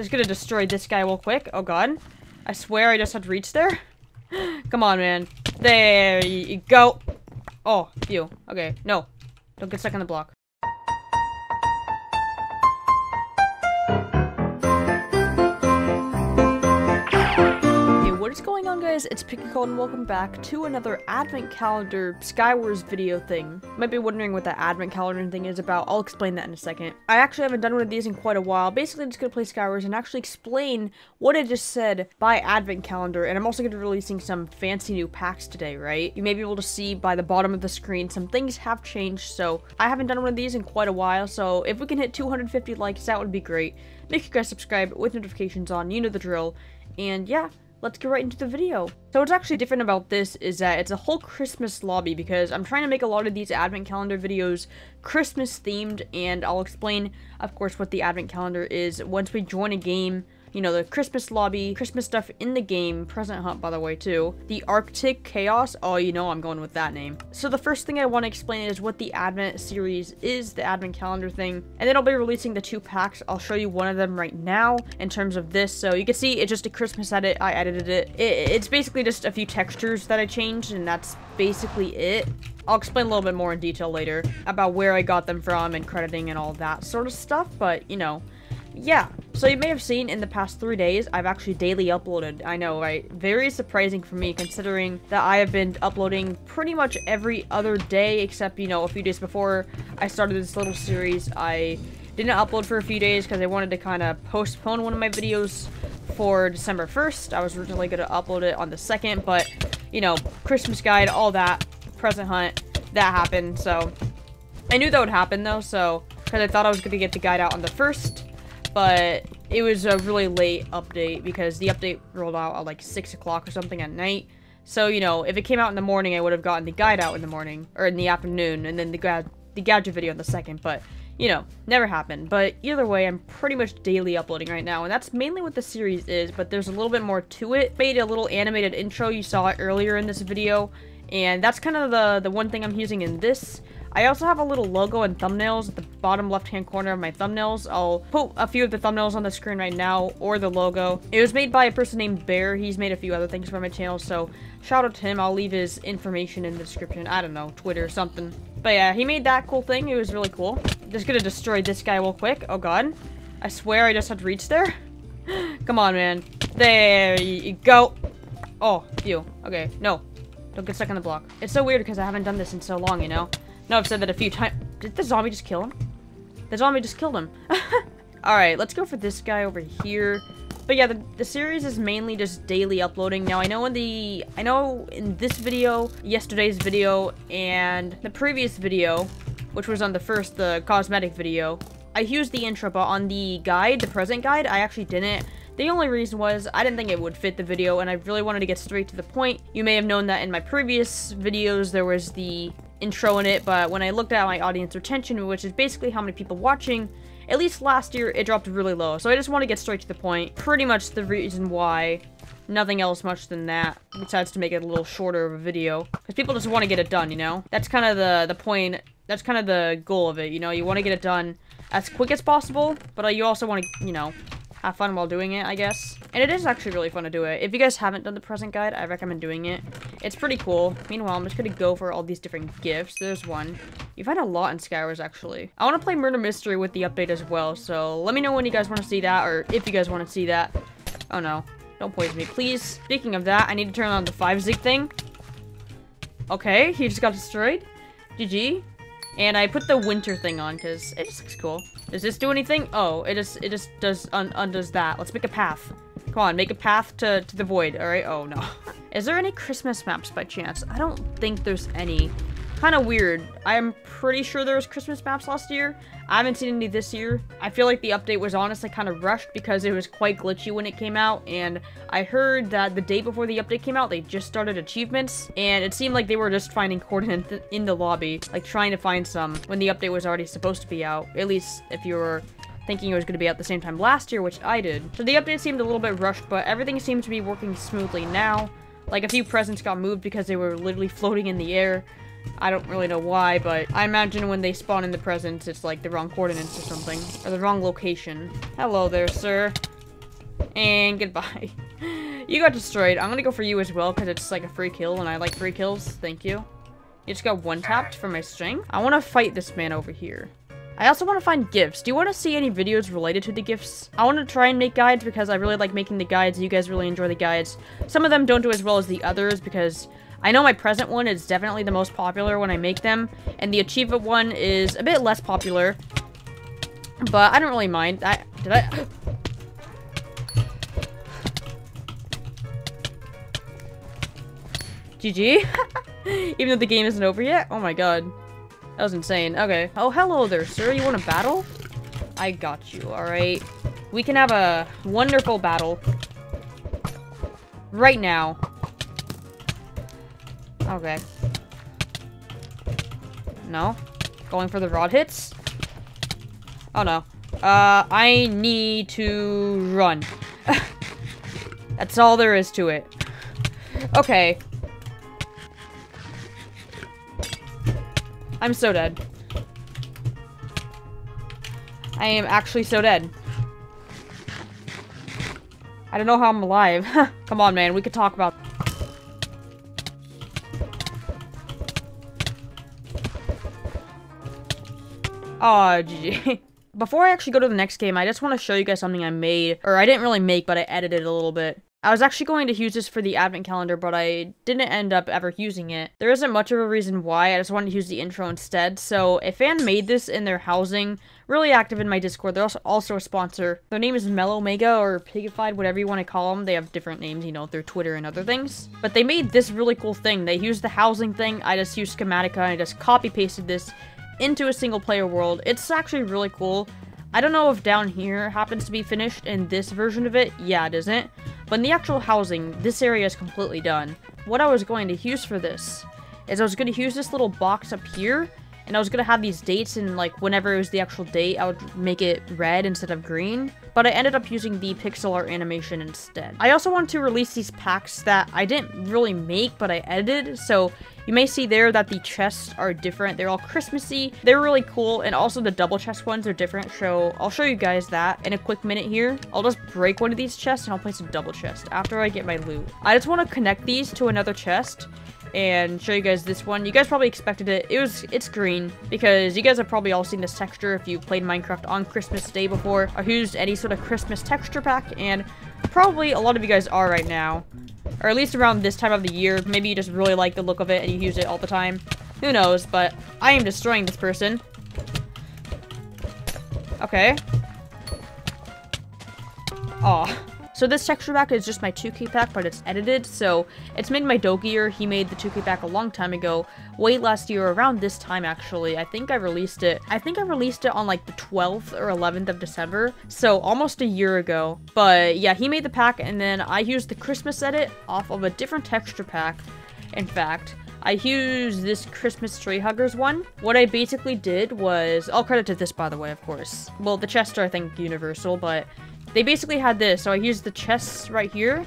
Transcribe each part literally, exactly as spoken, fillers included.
Just gonna destroy this guy real quick. Oh god. I swear I just had reached there. Come on, man. There you go. Oh, you. Okay, no. Don't get stuck on the block. What is going on, guys? It's Pigicial and welcome back to another Advent Calendar Skywars video thing. You might be wondering what that Advent Calendar thing is about. I'll explain that in a second. I actually haven't done one of these in quite a while. Basically, I'm just going to play Skywars and actually explain what I just said by Advent Calendar. And I'm also going to be releasing some fancy new packs today, right? You may be able to see by the bottom of the screen, some things have changed. So I haven't done one of these in quite a while. So if we can hit two hundred fifty likes, that would be great. Make sure you guys subscribe with notifications on. You know the drill. And yeah. Let's get right into the video. So what's actually different about this is that it's a whole Christmas lobby because I'm trying to make a lot of these Advent Calendar videos Christmas themed, and I'll explain, of course, what the Advent Calendar is once we join a game. You know, the Christmas lobby, Christmas stuff in the game, Present Hunt, by the way, too. The Arctic Chaos, oh, you know I'm going with that name. So the first thing I want to explain is what the Advent series is, the Advent Calendar thing. And then I'll be releasing the two packs. I'll show you one of them right now in terms of this. So you can see it's just a Christmas edit. I edited it. it it's basically just a few textures that I changed, and that's basically it. I'll explain a little bit more in detail later about where I got them from and crediting and all that sort of stuff, but, you know... Yeah, so you may have seen in the past three days, I've actually daily uploaded. I know, right? Very surprising for me, considering that I have been uploading pretty much every other day, except, you know, a few days before I started this little series. I didn't upload for a few days because I wanted to kind of postpone one of my videos for December first. I was originally going to upload it on the second, but, you know, Christmas guide, all that, present hunt, that happened. So, I knew that would happen, though, so, because I thought I was going to get the guide out on the first. But it was a really late update because the update rolled out at like six o'clock or something at night. So, you know, if it came out in the morning, I would have gotten the guide out in the morning or in the afternoon and then the, ga the gadget video on the second. But, you know, never happened. But either way, I'm pretty much daily uploading right now. And that's mainly what the series is, but there's a little bit more to it. Made a little animated intro. You saw it earlier in this video. And that's kind of the, the one thing I'm using in this. I also have a little logo and thumbnails at the bottom left-hand corner of my thumbnails. I'll put a few of the thumbnails on the screen right now, or the logo. It was made by a person named Bear. He's made a few other things for my channel, so shout out to him. I'll leave his information in the description. I don't know, Twitter or something. But yeah, he made that cool thing. It was really cool. Just gonna destroy this guy real quick. Oh god. I swear I just had reached there. Come on, man. There you go. Oh, you. Okay, no. Don't get stuck on the block. It's so weird because I haven't done this in so long, you know? No, I've said that a few times. Did the zombie just kill him? The zombie just killed him. Alright, let's go for this guy over here. But yeah, the, the series is mainly just daily uploading. Now, I know in the... I know in this video, yesterday's video, and the previous video, which was on the first, the cosmetic video, I used the intro, but on the guide, the present guide, I actually didn't. The only reason was I didn't think it would fit the video, and I really wanted to get straight to the point. You may have known that in my previous videos, there was the... intro in it, but when I looked at my audience retention, which is basically how many people watching, at least last year, it dropped really low. So I just want to get straight to the point. Pretty much the reason why, nothing else much than that, besides to make it a little shorter of a video. Because people just want to get it done, you know? That's kind of the, the point, that's kind of the goal of it, you know? You want to get it done as quick as possible, but you also want to, you know, have fun while doing it, I guess. And it is actually really fun to do it. If you guys haven't done the present guide, I recommend doing it. It's pretty cool. Meanwhile, I'm just gonna go for all these different gifts. There's one. You've had a lot in Skywars, actually. I want to play Murder Mystery with the update as well, so let me know when you guys want to see that, or if you guys want to see that. Oh no. Don't poison me, please. Speaking of that, I need to turn on the five zig thing. Okay, he just got destroyed. G G. And I put the winter thing on because it just looks cool. Does this do anything? Oh, it just it just does un undoes that. Let's make a path. Come on, make a path to, to the void. All right. Oh no. Is there any Christmas maps by chance? I don't think there's any. Kind of weird. I'm pretty sure there was Christmas maps last year. I haven't seen any this year. I feel like the update was honestly kind of rushed because it was quite glitchy when it came out, and I heard that the day before the update came out, they just started achievements, and it seemed like they were just finding coordinates in the lobby, like trying to find some when the update was already supposed to be out, at least if you were thinking it was going to be out the same time last year, which I did. So the update seemed a little bit rushed, but everything seems to be working smoothly now. Like, a few presents got moved because they were literally floating in the air. I don't really know why, but I imagine when they spawn in the presents, it's like the wrong coordinates or something. Or the wrong location. Hello there, sir. And goodbye. You got destroyed. I'm gonna go for you as well, because it's like a free kill, and I like free kills. Thank you. You just got one-tapped for my strength. I want to fight this man over here. I also want to find gifts. Do you want to see any videos related to the gifts? I want to try and make guides because I really like making the guides. You guys really enjoy the guides. Some of them don't do as well as the others because I know my present one is definitely the most popular when I make them. And the achievement one is a bit less popular. But I don't really mind. I, did I... G G. Even though the game isn't over yet? Oh my god. That was insane. Okay. Oh, hello there, sir. You want a battle? I got you. All right. We can have a wonderful battle. Right now. Okay. No? Going for the rod hits? Oh, no. Uh, I need to run. That's all there is to it. Okay. I'm so dead. I am actually so dead. I don't know how I'm alive. Come on, man. We could talk about... Aw, oh, G G. Before I actually go to the next game, I just want to show you guys something I made. Or I didn't really make, but I edited a little bit. I was actually going to use this for the Advent Calendar, but I didn't end up ever using it. There isn't much of a reason why, I just wanted to use the intro instead. So, a fan made this in their housing, really active in my Discord. They're also, also a sponsor. Their name is Melomega or Pigified, whatever you want to call them. They have different names, you know, through Twitter and other things. But they made this really cool thing. They used the housing thing, I just used Schematica, and I just copy-pasted this into a single-player world. It's actually really cool. I don't know if down here happens to be finished in this version of it. Yeah, it isn't. But in the actual housing, this area is completely done. What I was going to use for this is I was going to use this little box up here, and I was going to have these dates, and like whenever it was the actual date, I would make it red instead of green. But I ended up using the pixel art animation instead. I also wanted to release these packs that I didn't really make, but I edited. So you may see there that the chests are different. They're all Christmassy. They're really cool. And also the double chest ones are different. So I'll show you guys that in a quick minute here. I'll just break one of these chests and I'll place a double chest after I get my loot. I just want to connect these to another chest and show you guys this one. You guys probably expected it. It was, it's green because you guys have probably all seen this texture if you played Minecraft on Christmas Day before or used any sort of Christmas texture pack, and probably a lot of you guys are right now, or at least around this time of the year. Maybe you just really like the look of it and you use it all the time. Who knows, but I am destroying this person. Okay. Aw. So this texture pack is just my two K pack, but it's edited, so it's made my Dokier. He made the two K pack a long time ago, way last year, around this time actually. I think I released it. I think I released it on like the twelfth or eleventh of December, so almost a year ago. But yeah, he made the pack, and then I used the Christmas edit off of a different texture pack. In fact, I used this Christmas Stray Huggers one. What I basically did was, I'll credit to this by the way, of course. Well, the chests are I think universal, but they basically had this, so I used the chests right here,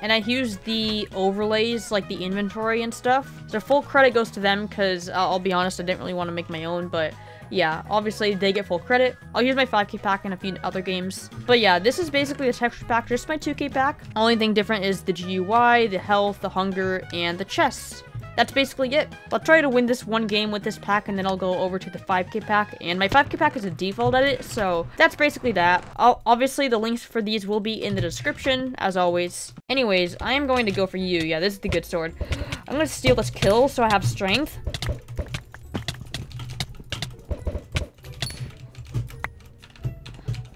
and I used the overlays, like the inventory and stuff. So full credit goes to them, because uh, I'll be honest, I didn't really want to make my own, but yeah, obviously they get full credit. I'll use my five K pack in a few other games. But yeah, this is basically the texture pack, just my two K pack. Only thing different is the G U I, the health, the hunger, and the chests. That's basically it. I'll try to win this one game with this pack, and then I'll go over to the five K pack. And my five K pack is a default edit, so that's basically that. I'll, obviously, the links for these will be in the description, as always. Anyways, I am going to go for you. Yeah, this is the good sword. I'm going to steal this kill so I have strength.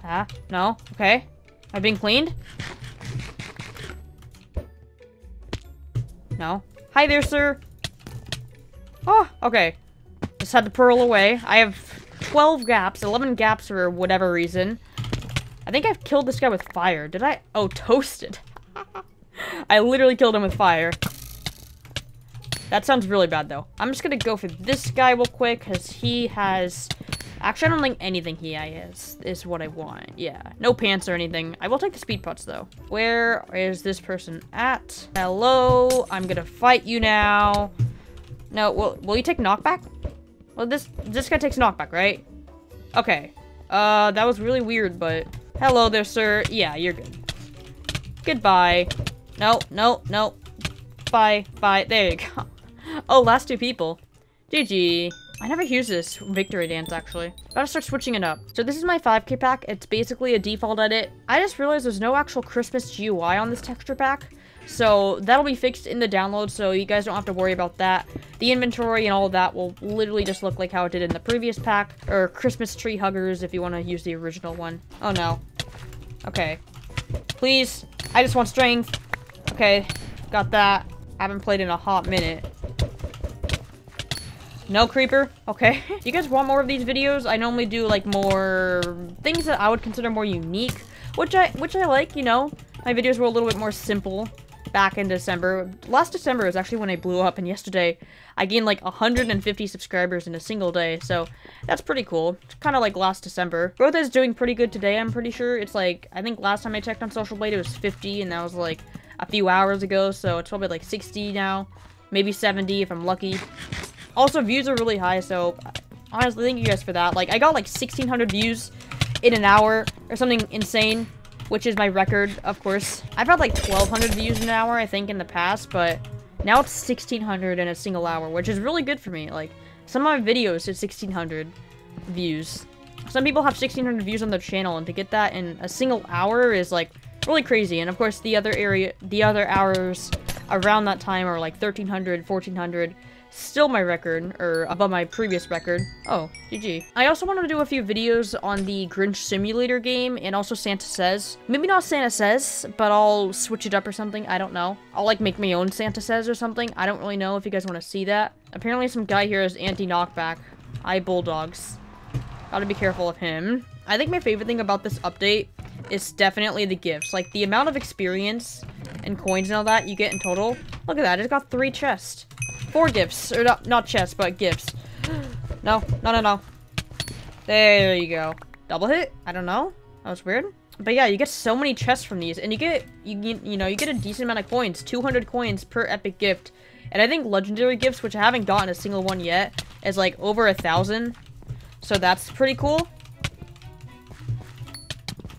Ah, no. Okay. I've been cleaned. No. Hi there, sir. Oh, okay. Just had to pearl away. I have twelve gaps, eleven gaps for whatever reason. I think I've killed this guy with fire. Did I? Oh, toasted. I literally killed him with fire. That sounds really bad, though. I'm just going to go for this guy real quick, because he has... Actually, I don't think anything he has is what I want. Yeah, no pants or anything. I will take the speed putts, though. Where is this person at? Hello, I'm gonna fight you now. No, will, will you take knockback? Well, this this guy takes knockback, right? Okay. Uh, that was really weird, but... Hello there, sir. Yeah, you're good. Goodbye. No, no, no. Bye, bye. There you go. Oh, last two people. G G. I never use this victory dance, actually. Gotta start switching it up. So this is my five K pack. It's basically a default edit. I just realized there's no actual Christmas G U I on this texture pack. So that'll be fixed in the download, so you guys don't have to worry about that. The inventory and all of that will literally just look like how it did in the previous pack. Or Christmas Tree Huggers, if you want to use the original one. Oh, no. Okay. Please. I just want strength. Okay. Got that. I haven't played in a hot minute. No creeper. Okay. If you guys want more of these videos, I normally do, like, more things that I would consider more unique. Which I, which I like, you know. My videos were a little bit more simple back in December. Last December is actually when I blew up, and yesterday I gained like one hundred fifty subscribers in a single day, so that's pretty cool. It's kind of like last December. Growth is doing pretty good today, I'm pretty sure. It's like, I think last time I checked on Social Blade it was fifty, and that was like a few hours ago, so it's probably like sixty now, maybe seventy if I'm lucky. Also, views are really high, so honestly, thank you guys for that. Like, I got like sixteen hundred views in an hour or something insane, which is my record, of course. I've had like twelve hundred views in an hour, I think, in the past, but now it's sixteen hundred in a single hour, which is really good for me. Like, some of my videos hit sixteen hundred views. Some people have sixteen hundred views on their channel, and to get that in a single hour is like really crazy. And of course, the other area, the other hours around that time are like thirteen hundred, fourteen hundred. Still my record, or above my previous record. Oh, G G. I also wanted to do a few videos on the Grinch Simulator game, and also Santa Says. Maybe not Santa Says, but I'll switch it up or something, I don't know. I'll like make my own Santa Says or something. I don't really know if you guys want to see that. Apparently some guy here is anti-knockback. I bulldogs. Gotta be careful of him. I think my favorite thing about this update is definitely the gifts. Like, the amount of experience and coins and all that you get in total. Look at that, I just got three chests. Four gifts, or not, not chests, but gifts. No, no, no, no. There you go. Double hit? I don't know. That was weird. But yeah, you get so many chests from these, and you get, you, you know, you get a decent amount of coins, two hundred coins per epic gift. And I think legendary gifts, which I haven't gotten a single one yet, is like over a thousand. So that's pretty cool.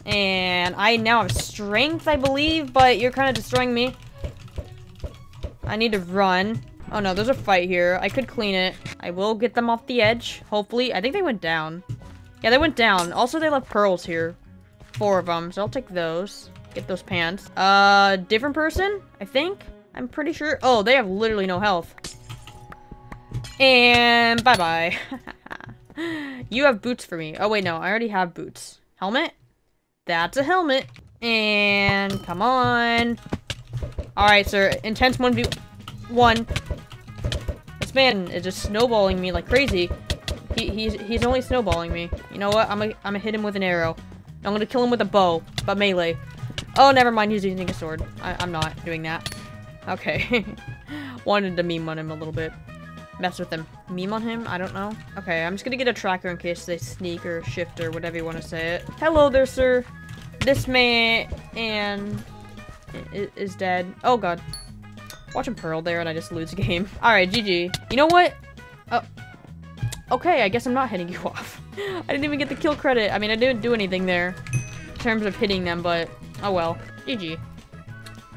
And I now have strength, I believe, but you're kind of destroying me. I need to run. Oh no, there's a fight here. I could clean it. I will get them off the edge, hopefully. I think they went down. Yeah, they went down. Also, they left pearls here. Four of them, so I'll take those. Get those pants. Uh, different person, I think? I'm pretty sure. Oh, they have literally no health. And bye-bye. You have boots for me. Oh wait, no, I already have boots. Helmet? That's a helmet. And come on. Alright, sir. Intense one v one. This man is just snowballing me like crazy. He, he's, he's only snowballing me. You know what? I'm gonna I'm hit him with an arrow. I'm gonna kill him with a bow, but melee. Oh, never mind. He's using a sword. I, I'm not doing that. Okay. Wanted to meme on him a little bit. Mess with him. Meme on him? I don't know. Okay, I'm just gonna get a tracker in case they sneak or shift or whatever you want to say it. Hello there, sir. This man and is dead. Oh, God. Watching Pearl there, and I just lose the game. Alright, G G. You know what? Oh. Okay, I guess I'm not hitting you off. I didn't even get the kill credit. I mean, I didn't do anything there in terms of hitting them, but oh well. G G.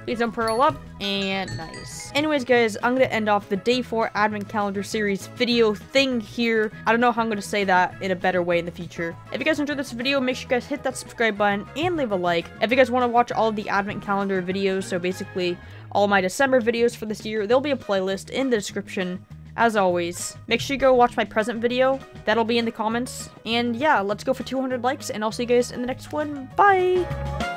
Please don't Pearl up, and nice. Anyways, guys, I'm going to end off the Day four Advent Calendar Series video thing here. I don't know how I'm going to say that in a better way in the future. If you guys enjoyed this video, make sure you guys hit that subscribe button and leave a like. If you guys want to watch all of the Advent Calendar videos, so basically all my December videos for this year, there'll be a playlist in the description, as always. Make sure you go watch my present video. That'll be in the comments. And yeah, let's go for two hundred likes, and I'll see you guys in the next one. Bye!